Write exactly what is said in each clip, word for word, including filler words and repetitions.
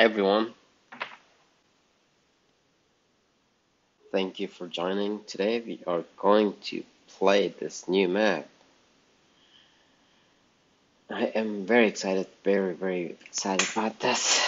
everyone. Thank you for joining. Today we are going to play this new map. I am very excited, very very excited about this.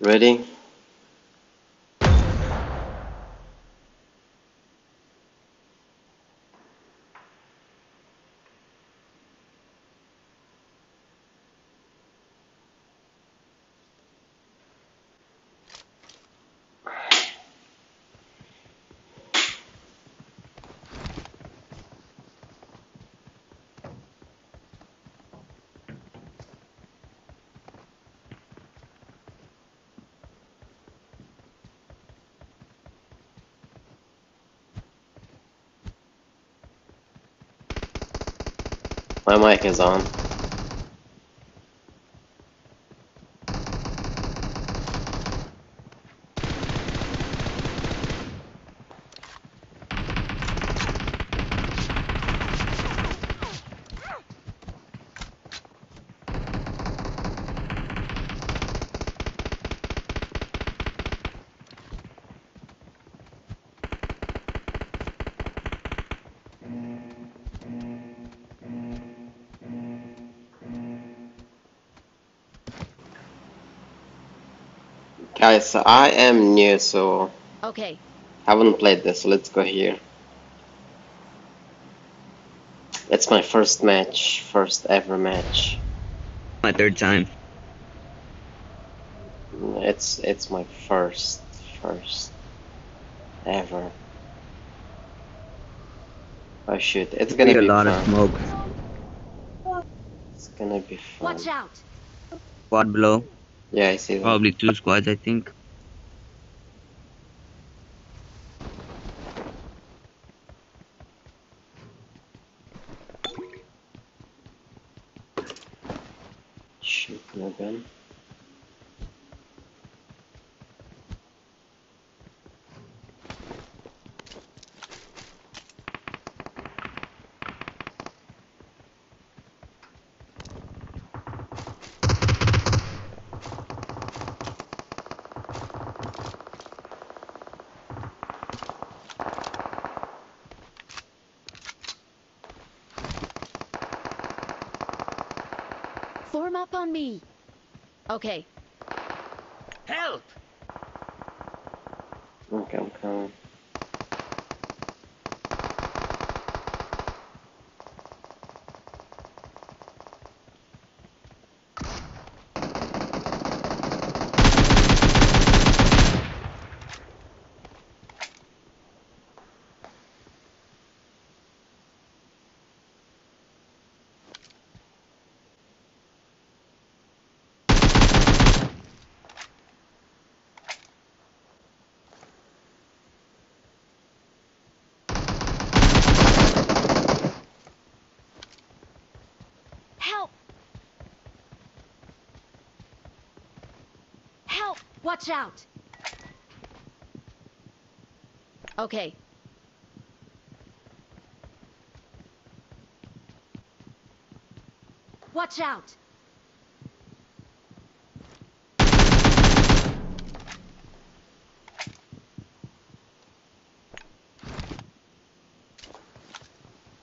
Ready? My mic is on. Guys, I am new, so okay. Haven't played this. So let's go here. It's my first match, first ever match. My third time. It's it's my first, first ever. Oh shoot! It's gonna be a lot of smoke. It's gonna be fun. Watch out! Quad blow. Yeah, I see that. Probably two squads, I think. Shoot, no gun. Form up on me. Okay. Okay, I'm coming. Watch out! Okay. Watch out!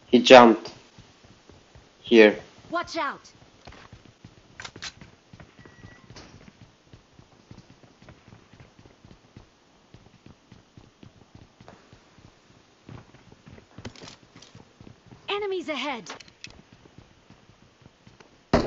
He jumped. Here. Watch out! Enemies ahead. What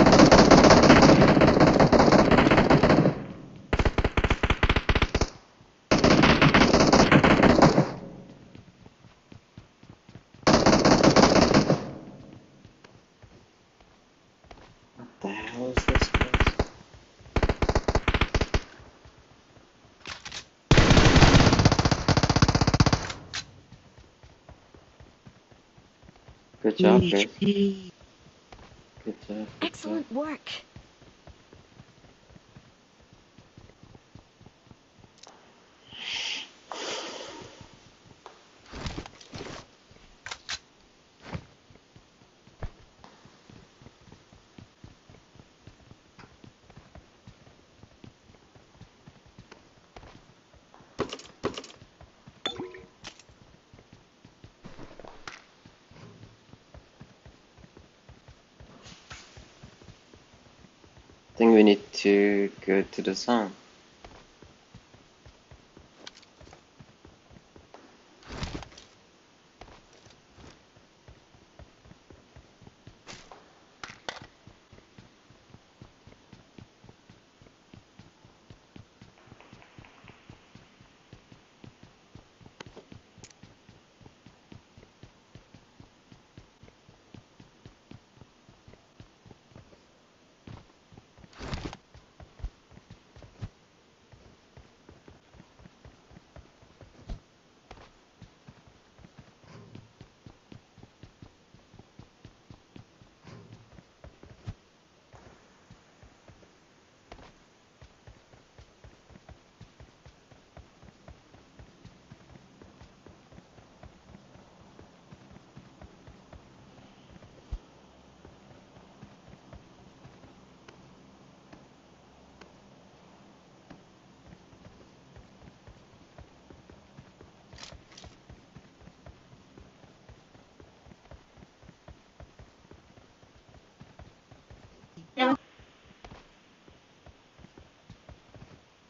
the hell is this place? Good job, Chris. Good job. Excellent work. I think we need to go to the sun.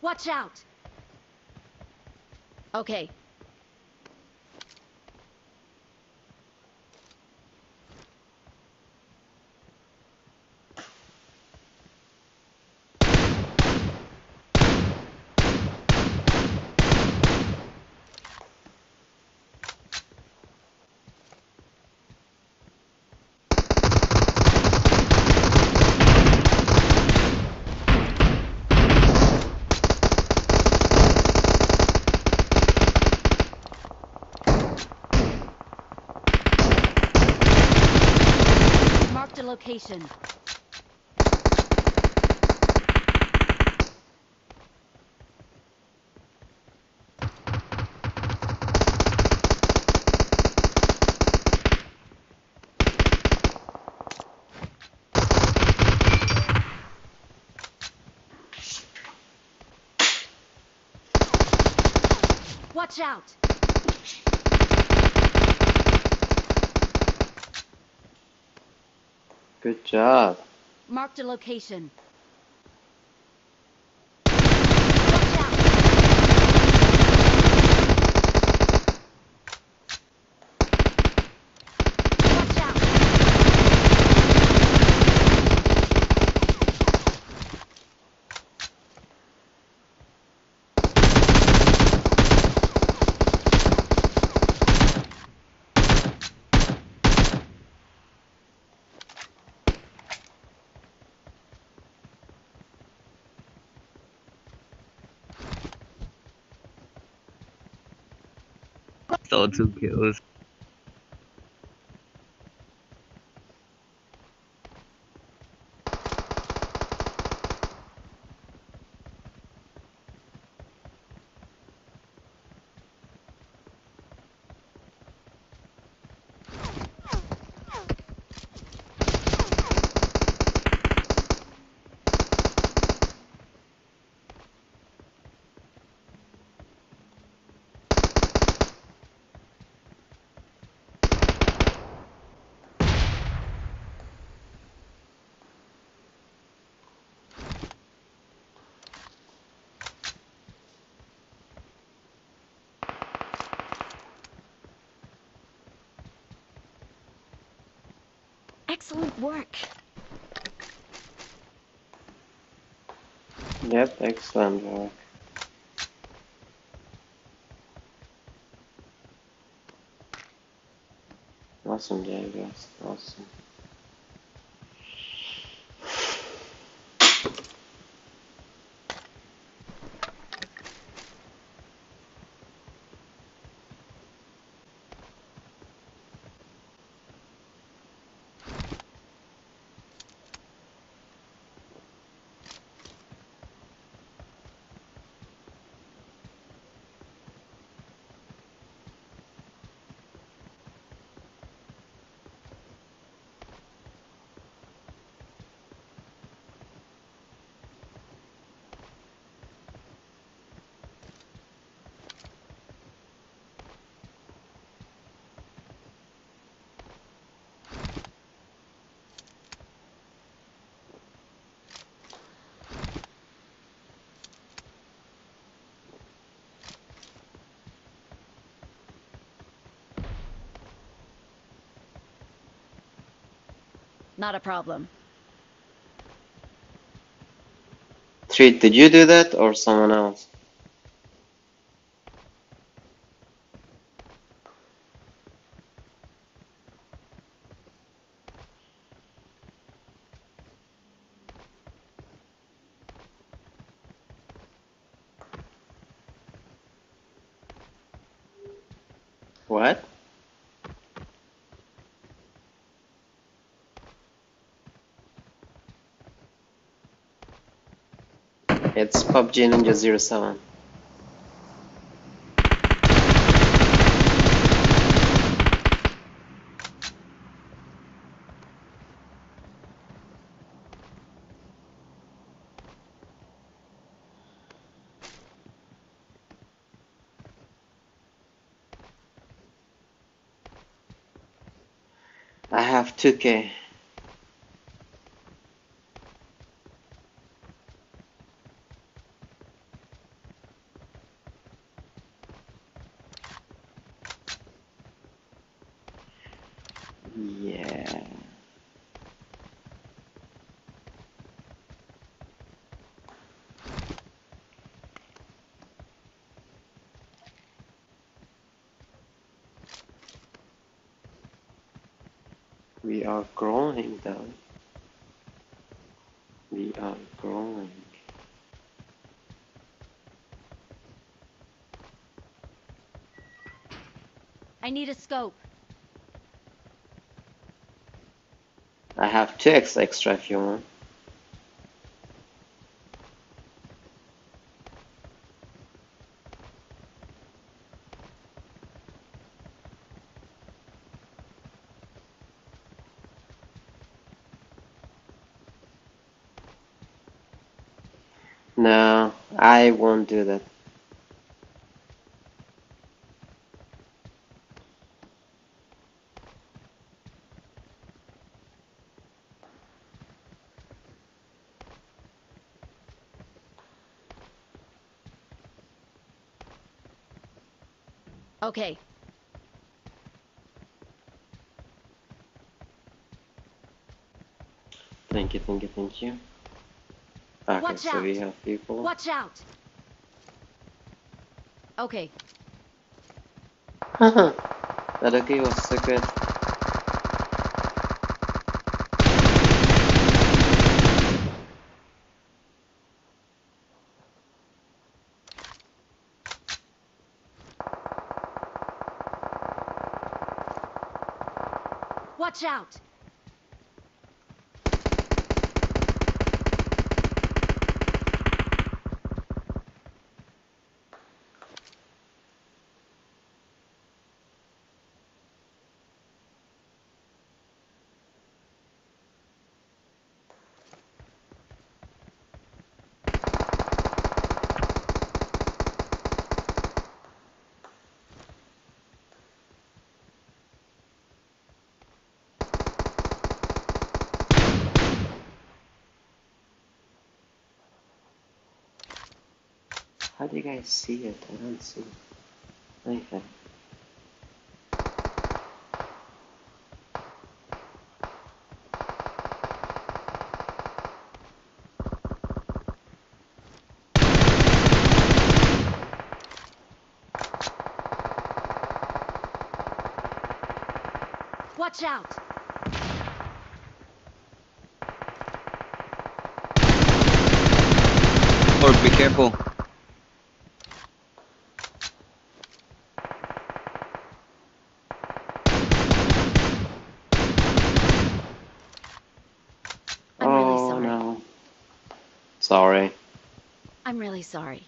Watch out. Okay. Location. Watch out. Good job. Marked a location. Watch out. Still two kills. Excellent work. Yep, excellent work. Awesome, Jay, guys. Awesome. Not a problem. Treat, did you do that or someone else? What? It's P U B G Ninja zero seven. I have two K. Yeah. We are growing though. We are growing. I need a scope. I have two X extra if you want. No, I won't do that. Okay. Thank you, thank you, thank you. Okay, watch so out. We have people. Watch out. Okay. Haha. That okay was so good. Watch out! How do you guys see it? I don't see anything. Watch out! Lord, be careful. Sorry. I'm really sorry.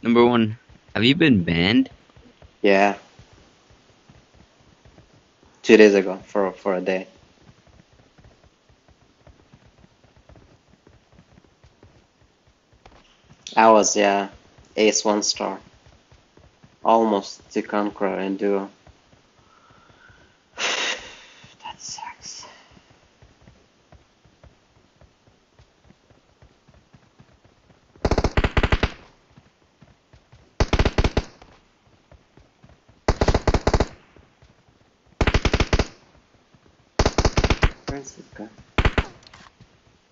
Number one, have you been banned? Yeah. Two days ago, for for a day. I was, yeah, ace one star. Almost to Conqueror in duo. That sucks. Where's this guy?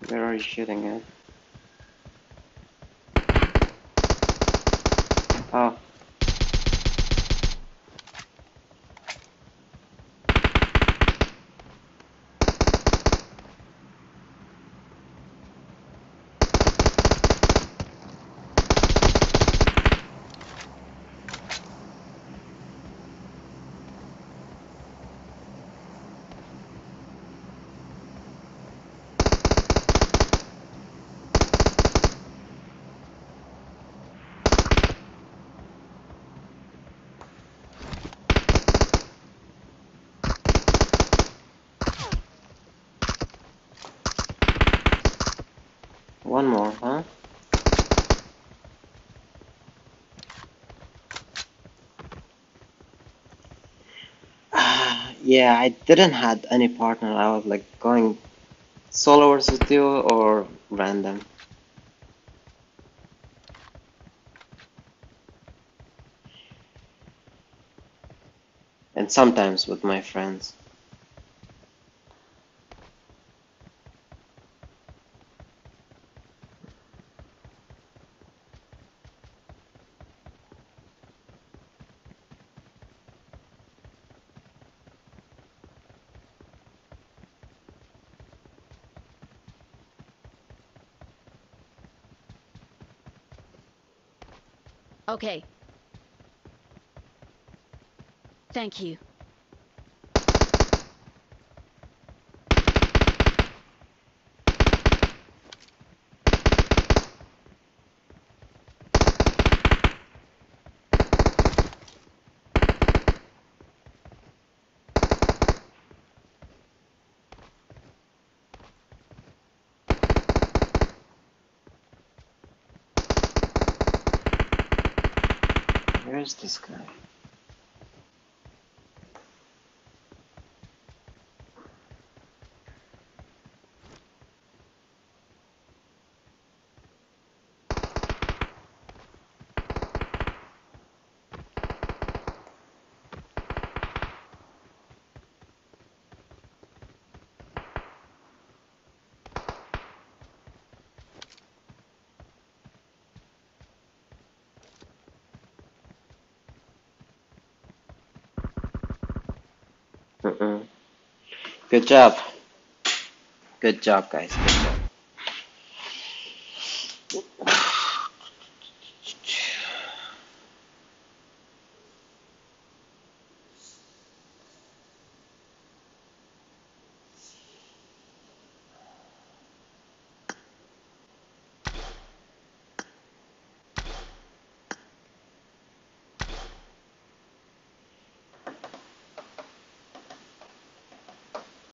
Where are you shooting at? Oh. One more, huh? Uh, yeah, I didn't have any partner. I was like going solo versus duo or random. And sometimes with my friends. Okay. Thank you. Where's this guy? Mm-mm. Good job. Good job, guys.